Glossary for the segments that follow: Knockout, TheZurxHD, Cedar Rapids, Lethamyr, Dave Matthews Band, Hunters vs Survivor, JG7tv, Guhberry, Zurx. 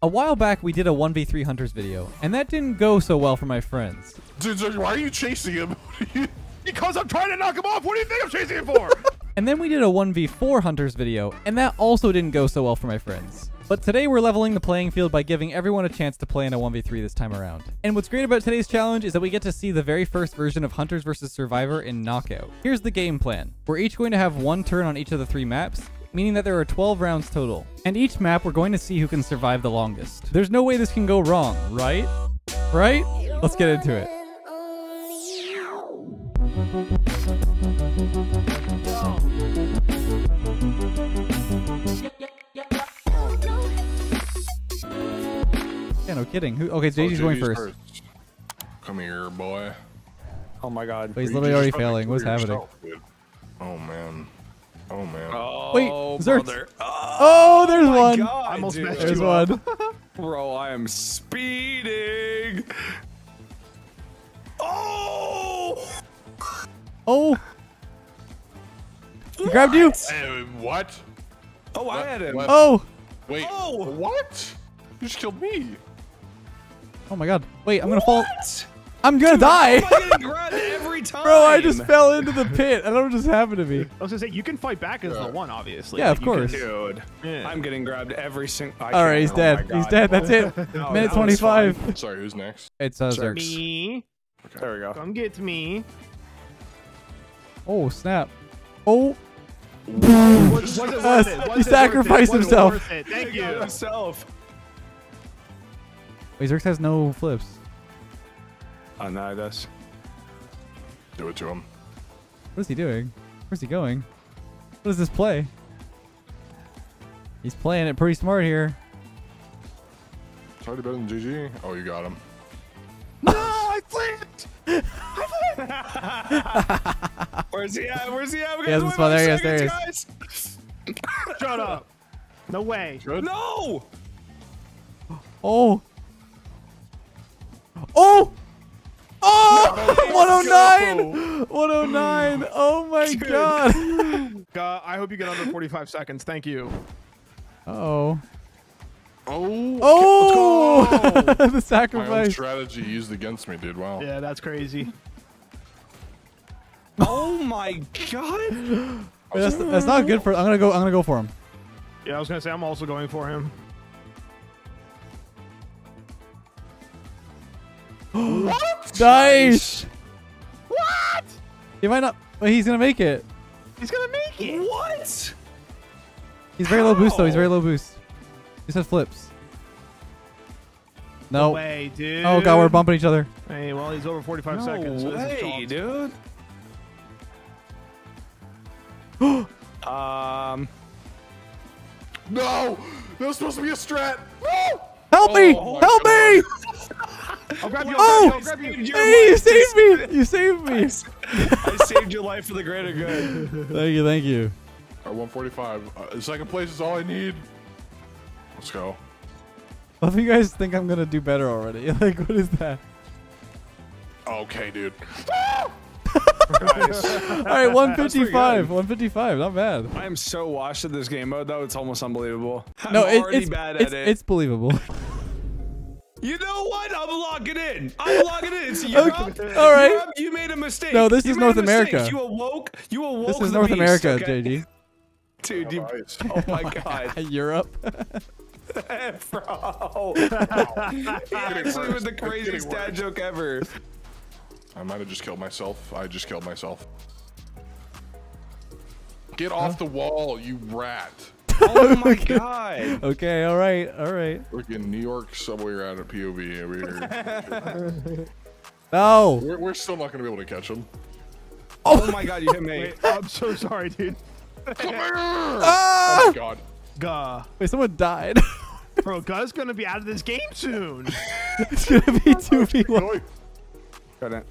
A while back, we did a 1v3 Hunters video, and that didn't go so well for my friends. Dude, why are you chasing him? Because I'm trying to knock him off. What do you think I'm chasing him for? And then we did a 1v4 Hunters video, and that also didn't go so well for my friends. But today we're leveling the playing field by giving everyone a chance to play in a 1v3 this time around. And what's great about today's challenge is that we get to see the very first version of Hunters vs Survivor in Knockout. Here's the game plan. We're each going to have one turn on each of the three maps, meaning that there are 12 rounds total. And each map, we're going to see who can survive the longest. There's no way this can go wrong, right? Right? Let's get into it. Yeah, no kidding. Who? Okay, so JG's going first. Come here, boy. Oh my god. Wait, he's literally already failing. What's happening? Oh man. Oh man! Oh, wait, Zurx! Oh, there's one. God, I almost messed you up. Bro, I am speeding. Oh! Oh! He grabbed you. What? Oh, what? I had him. What? Oh! Wait. Oh! What? You just killed me. Oh my god! Wait, I'm gonna fall. I'm gonna die. Every time. Bro, I just fell into the pit. I don't know what just happened to me. I was gonna say, you can fight back as the one, obviously. Yeah, of course. Dude, I'm getting grabbed every single... Alright, he's dead. He's dead. That's it. No, Minute 25. Sorry, who's next? It's Zurx. Me. Okay. There we go. Come get me. Oh, snap. Oh. He sacrificed himself. Thank you. Wait, Zurx has no flips. Oh, no, that's... Do it to him. What is he doing? Where's he going? What is this play? He's playing it pretty smart here. It's already better than GG. Oh, you got him. No, I flipped! I flipped! Where's he at? Where's he at? We got to win in 2 seconds, guys! Shut up! No way! Good. No! Oh! Oh! Oh, 109! 109! Oh my god! I hope you get under 45 seconds. Thank you. Uh-oh. Oh! Oh! Let's go. The sacrifice. My own strategy used against me, dude. Wow. Yeah, that's crazy. Oh my god! That's not good for. I'm gonna go for him. Yeah, I was gonna say I'm also going for him. What? Nice. What? He might not. But he's gonna make it. He's gonna make it. What? He's very low boost though. He's very low boost. He said flips. No way, dude. Oh god, we're bumping each other. Hey, well he's over 45 seconds. No way, dude. No. That was supposed to be a strat. No. Help me! Oh, help me! I'll grab you, hey, you saved me! You saved me! I saved your life for the greater good. Thank you, thank you. All right, 145. Second place is all I need. Let's go. I love you guys think I'm gonna do better already. Like, what is that? Okay, dude. Nice. All right, 155. 155. Not bad. I am so washed at this game mode, though. It's almost unbelievable. No, it's believable. You know what? I'm logging in. I'm logging in. It's Europe. Okay. All right. Europe, you made a mistake. No, this is North America. You awoke. This is North America, okay? JG. Dude, you, oh my god. Europe. Bro. He actually was the craziest dad joke ever. I might have just killed myself. I just killed myself. Get off the wall, you rat. Oh my god. Okay, all right. Freaking New York subway route at POV over here. No. We're still not going to be able to catch him. Oh my god, you hit me. Wait, I'm so sorry, dude. Come here. Ah! Oh my god. Gah. Wait, someone died. Bro, Gah's going to be out of this game soon. It's going to be 2v1. Got it.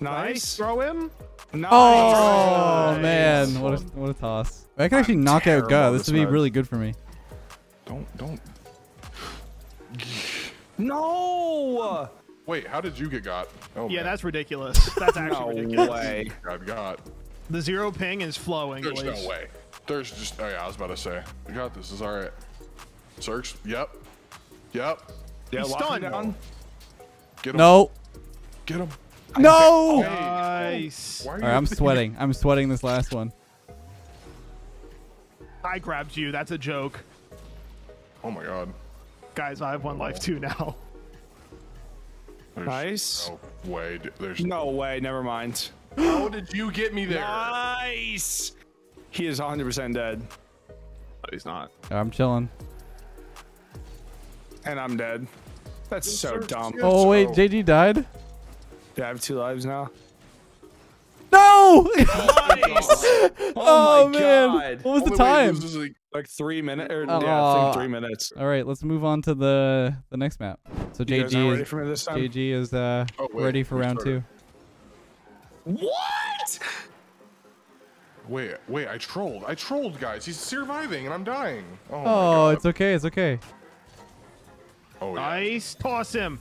Nice. Throw him. Nice. Oh man, what a toss. I can actually knock out Guh. This would be really good for me. Don't. No. Wait, how did you get got? Oh, yeah, man. That's ridiculous. That's actually ridiculous. No way. I've got. The zero ping is flowing. There's no way. There's just. Oh yeah, I was about to say. I got this. It's all right. Zurx. Yep. Yep. Yeah, he's stunned. Down. Get him. No. Get him. No. Nice. All right, I'm sweating. I'm sweating this last one. I grabbed you. That's a joke. Oh my god. Guys, I have one life too now. There's nice. No way. There's no way. Never mind. How did you get me there? Nice. He is 100% dead. No, he's not. I'm chilling. And I'm dead. That's so dumb. Oh wait, JG died? Yeah, I have 2 lives now. No! Nice. Oh my god. What was the time? This was like 3 minutes or yeah, I think 3 minutes. All right, let's move on to the next map. So JG is ready for round 2. What? Wait, I trolled. I trolled, guys. He's surviving and I'm dying. Oh, my god. It's okay. It's okay. Oh, yeah. Nice. Toss him.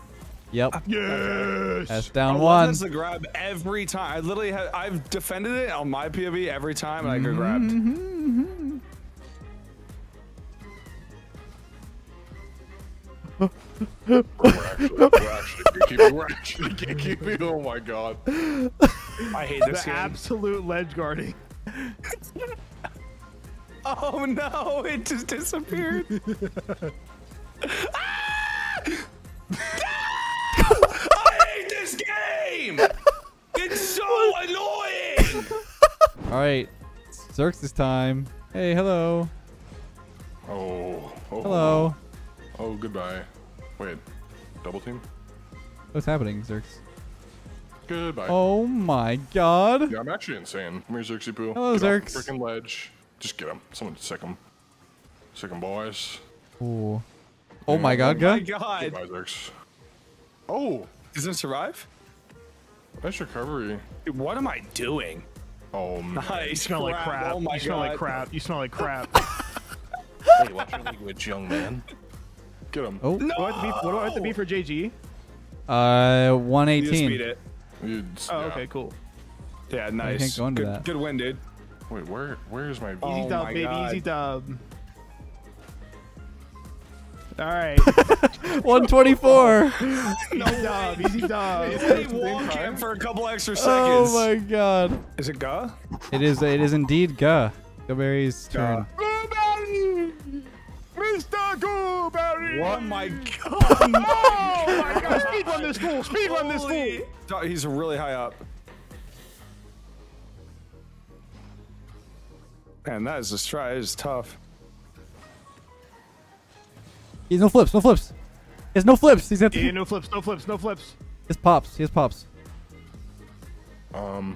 Yep. Yes. That's down 1. That's the grab every time. I literally have. I've defended it on my POV every time, and I get grabbed. We're actually oh my god. I hate this game. Absolute ledge guarding. Oh no! It just disappeared. Ah! No! I hate this game. It's so annoying. All right, Zerx this time. Hey, hello. Oh. Hello. Oh, goodbye. Wait, double team. What's happening, Zerx? Goodbye. Oh my god. Yeah, I'm actually insane. Come here, Zerxy Poo. Hello, Zerx. Freaking ledge. Just get him. Someone sick him. Sick him, boys. Ooh. Oh my god, god. Goodbye, Zerx. Oh. Does it survive? Nice recovery. Dude, what am I doing? Oh man. Nice. You smell like crap. Oh my god. You smell like crap. You smell like crap. Hey, watch your language, young man. Get him. Oh. No! What do I have to be for JG? 118. You just beat it. Oh, okay, cool. Yeah, nice. Can't go into that. Good win, dude. Wait, where is my easy dub, baby? God. Easy dub. All right. 124. No dub. Easy dub. They walk him for a couple extra seconds. Oh my god. Is it Guh? It is. It is indeed Guh. Guhberry's turn. Guhberry, Mr. Guhberry. What? Oh my god. Oh my god. Speed run this fool. Speed run this fool. He's really high up. Man, that is a try. It is tough. He's no flips. No flips. He has no flips. He's got no flips. No flips. No flips. He has pops. He has pops. Oh,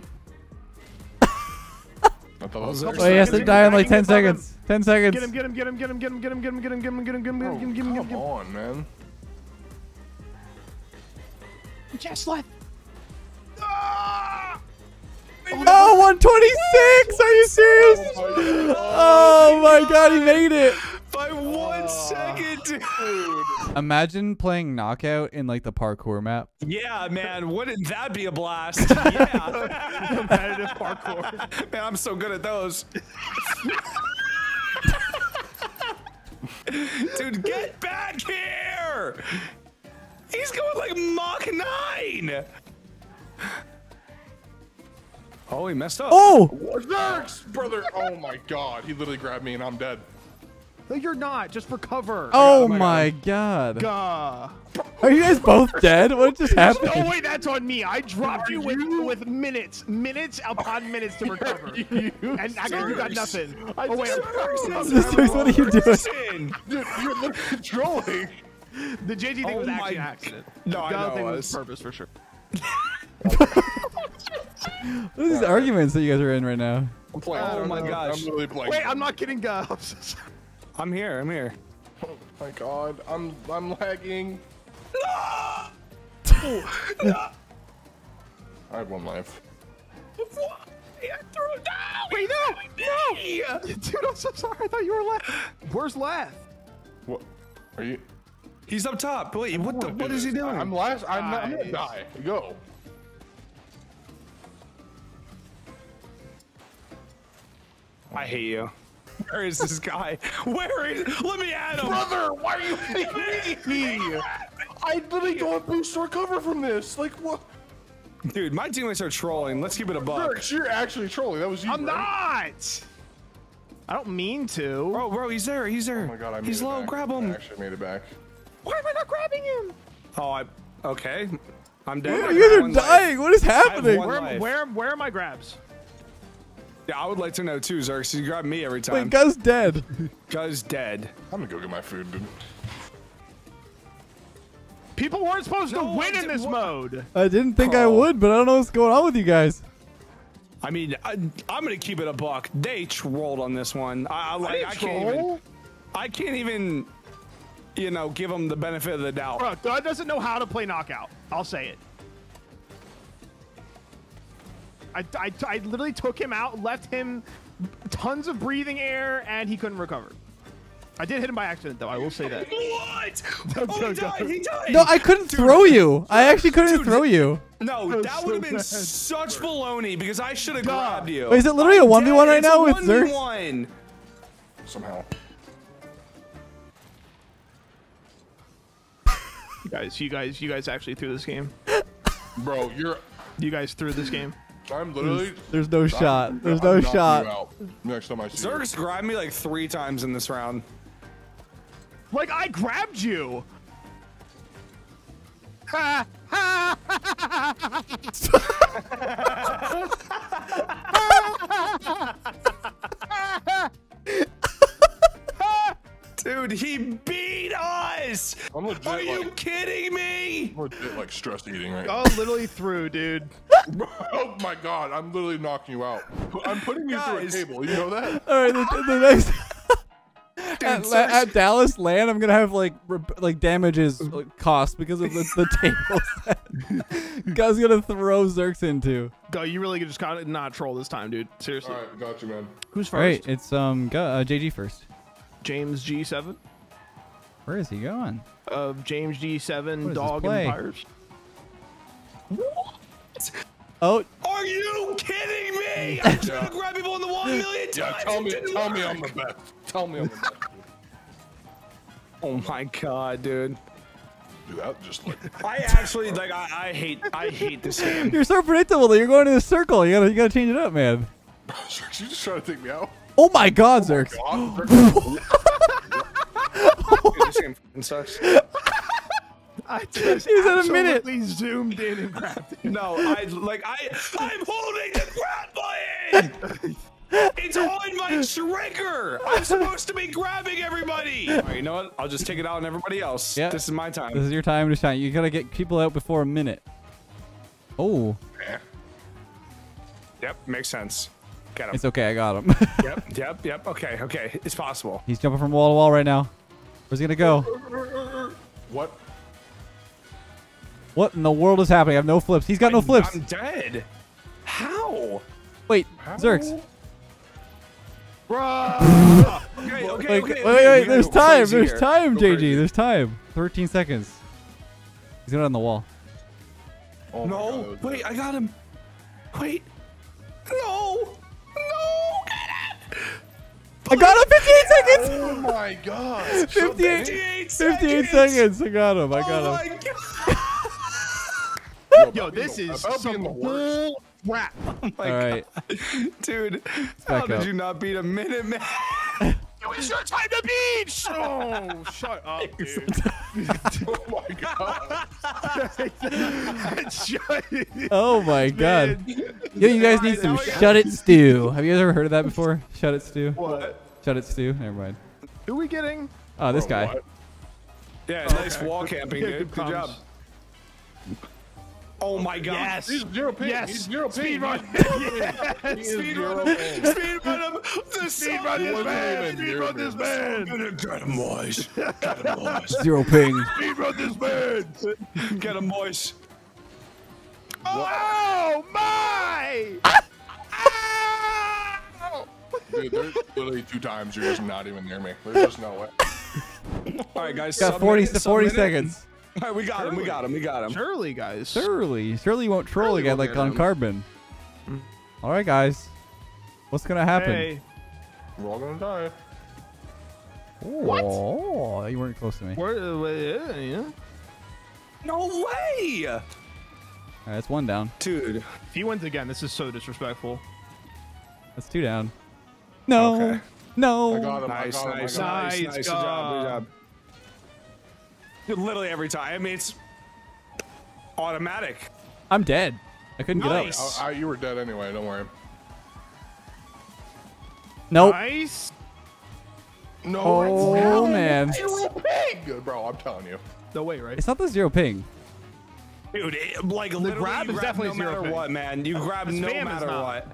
he has to die in like 10 seconds. 10 seconds. Get him. Get him. Get him. Get him. Get him. Get him. Get him. Get him. Get him. Get him. Get him. Get him. Get him. Come on, man. Just left. Oh, 126! Are you serious? Oh my god, he made it! By 1 second, dude! Imagine playing Knockout in like the parkour map. Yeah, man, wouldn't that be a blast? Yeah. Competitive parkour. Man, I'm so good at those. Dude, get back here! He's going like Mach 9! Oh, he messed up. Oh! Zerx, brother. Oh my god. He literally grabbed me and I'm dead. No, you're not. Just recover. Oh my god. Are you guys both dead? What just happened? No, wait, that's on me. I dropped you with minutes. Minutes upon minutes to recover. And I got, you got nothing. Oh, wait. Zerx, what are you doing? Dude, you're literally trolling. The JG thing was actually an accident. No, I know it was purpose for sure. What are these arguments that you guys are in right now? I'm playing. Oh my gosh. I'm really playing. Wait, I'm not kidding, guys. I'm here. I'm here. Oh my god. I'm lagging. No! No! I have 1 life. What? I threw him down. Wait, no! No! Dude, I'm so sorry. I thought you were left. Where's Leth? What? Are you? He's up top. Wait, what is he doing? I'm last. I'm gonna die. Go. I hate you. Where is this guy? Where is? Let me at him. Brother, why are you hitting me? I literally don't boost or recover from this. Like what? Dude, my teammates are trolling. Let's keep it a buck. Zurx, you're actually trolling. That was you. I'm not. I don't mean to. Bro, bro, he's there. He's there. Oh my god, I made it back. He's low. Grab him. I actually made it back. Why am I not grabbing him? Oh, I. Okay. I'm dead. Dude, you guys are dying. Life. What is happening? Where are my grabs? Yeah, I would like to know too, Zurx. You grab me every time. Wait, Guz's dead. Guz's dead. I'm gonna go get my food, dude. People weren't supposed to win in this mode. I didn't think I would, but I don't know what's going on with you guys. I mean, I'm gonna keep it a buck. They trolled on this one. I can't even, you know, give them the benefit of the doubt. Bro, Doug doesn't know how to play Knockout. I'll say it. I literally took him out, left him tons of breathing air, and he couldn't recover. I did hit him by accident, though. I will say that. What? Oh, he died. He died. No, I couldn't throw you. I actually couldn't throw you. No, that would have been such baloney because I should have grabbed you. Wait, is it literally a 1v1 right now with Zurx? Somehow. You guys actually threw this game. Bro, you guys threw this game. I'm literally. There's no shot. There's no shot. Next time I see you. Zurx grabbed me like 3 times in this round. Like, I grabbed you. Ha ha ha. Dude, he beat us! I'm legit, are you kidding me? I'm legit, like, stress eating right now. Oh, literally through, dude. Oh my god, I'm literally knocking you out. I'm putting you through a table, you know that? Alright, the next... Dude, at Dallas Land, I'm gonna have, like damages cost because of the table set. Guy's gonna throw Zurx into. Go, you really just gotta not troll this time, dude. Seriously. Alright, got you, man. Who's first? Alright, it's JG first. James G7. Where is he going? Of James G7 Dog Empires. What? Oh. Are you kidding me? I'm trying to grab people in the 1 million times. Yeah, tell me I'm the best. Tell me I'm the best. Oh my god, dude. Dude, that just like I actually like I hate this game. You're so predictable that you're going in a circle. You gotta change it up, man. Zurx, you just trying to take me out. Oh my god, Zurx. Oh my god. Dude, this game fucking sucks. I just absolutely zoomed in and grabbed it. No, I'm holding the grab button! It's on my trigger! I'm supposed to be grabbing everybody! Alright, you know what? I'll just take it out on everybody else. Yep. This is my time. This is your time to shine. You gotta get people out before a minute. Oh. Yeah. Yep, makes sense. Get him. It's okay, I got him. yep. Okay. It's possible. He's jumping from wall to wall right now. Where's he gonna go? What? What in the world is happening? I have no flips. He's got no flips. I'm dead. How? Wait, how? Zurx. Bruh. okay. Wait. There's time. There's time, JG. There's time. 13 seconds. He's going on the wall. Oh no. God, wait, I got him. Wait. No. I got him 58 seconds! Oh my god. 58 seconds. I got him. I got him. Oh my god. Yo, this is some bull crap. Oh my god. Dude, how did you not beat a minute, man? It was your time to beat! Oh, shut up, dude. Oh my god. Oh my god. Yo, you guys need some shut it stew. Have you guys ever heard of that before? Shut it stew? What? Shut it, Stu. Never mind. Who are we getting? Oh, this guy. What? Yeah, nice wall camping, dude. Good job. Oh my god. Yes. He's zero ping. Yes. He's zero ping. Speed run. Speed run him. Speed run this man. Get him, boys. Get him, boys. Zero ping. Speed run this man. Get him, boys. Oh my! Dude, there's literally 2 times you're just not even near me. There's just no way. All right, guys. Got 40 seconds. All right, we got him. Surely, guys. Surely you won't troll again like on Carbon. All right, guys. What's going to happen? Hey. We're all gonna die. Ooh, what? Oh, you weren't close to me. Where, yeah. No way! All right, that's one down. Dude, if he wins again, this is so disrespectful. That's two down. No. Okay. No. I got him. Nice. Good job. Good job. Dude, literally every time. I mean, it's automatic. I'm dead. I couldn't get up. You were dead anyway. Don't worry. Nope. Nice. No. Oh, man. Zero ping. Bro, I'm telling you. No way, right? It's not the zero ping. Dude, it, like, the grab is definitely no zero matter ping. What, man. You grab no matter what.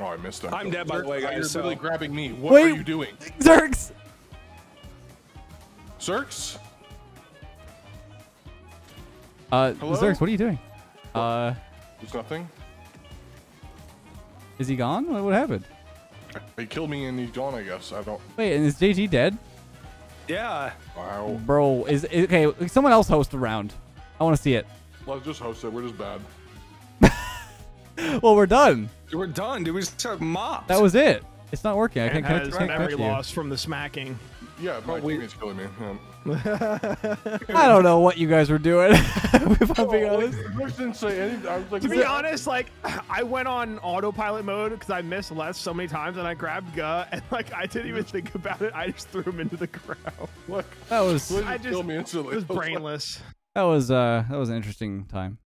Oh, I missed him. I'm dead, by the way, guys. You're simply grabbing me. What are you doing? Zurx! Zurx? Zurx, what are you doing? What? There's nothing. Is he gone? What happened? He killed me and he's gone, I guess. I don't... Wait, and is JG dead? Yeah. Wow. Bro, is okay, someone else host a round. I want to see it. Let's just host it. We're just bad. Well, we're done. We're done. Dude, we just took mops. That was it. It's not working. I can't catch you. Memory loss from the smacking. Yeah, my teammate's killing me. I don't know what you guys were doing. If I'm being honest. I didn't say anything. I was like, to be honest, like I went on autopilot mode because I missed Les so many times, and I grabbed Guh, and like I didn't even think about it. I just threw him into the ground. Look, that was. I just killed me instantly. It was brainless. That was an interesting time.